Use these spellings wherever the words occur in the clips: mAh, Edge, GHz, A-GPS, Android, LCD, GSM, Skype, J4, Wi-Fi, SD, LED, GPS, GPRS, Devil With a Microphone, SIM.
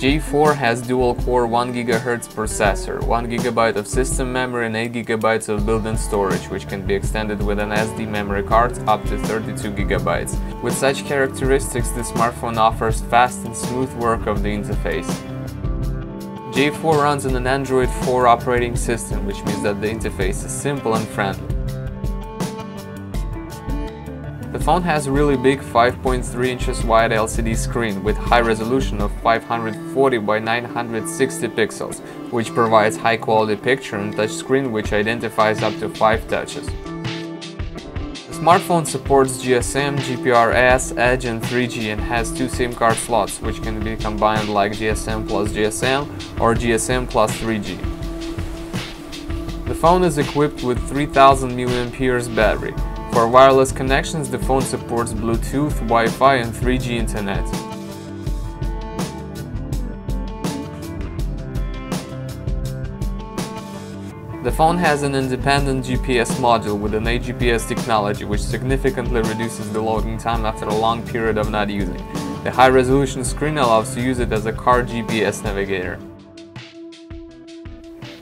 J4 has dual-core 1 GHz processor, 1 GB of system memory and 8 GB of built-in storage, which can be extended with an SD memory card up to 32 GB. With such characteristics, the smartphone offers fast and smooth work of the interface. J4 runs on an Android 4 operating system, which means that the interface is simple and friendly. The phone has a really big 5.3 inches wide LCD screen with high resolution of 540 by 960 pixels, which provides high quality picture and touchscreen which identifies up to 5 touches. The smartphone supports GSM, GPRS, Edge and 3G and has 2 SIM card slots which can be combined like GSM plus GSM or GSM plus 3G. The phone is equipped with 3000 mAh battery. For wireless connections, the phone supports Bluetooth, Wi-Fi and 3G internet. The phone has an independent GPS module with an A-GPS technology, which significantly reduces the loading time after a long period of not using. The high-resolution screen allows to use it as a car GPS navigator.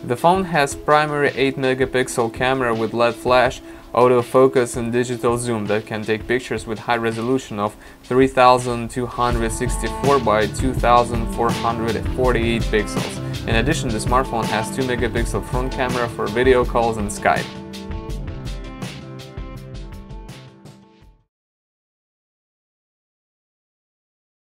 The phone has primary 8-megapixel camera with LED flash, autofocus and digital zoom that can take pictures with high resolution of 3264 by 2448 pixels. In addition, the smartphone has 2-megapixel front camera for video calls and Skype.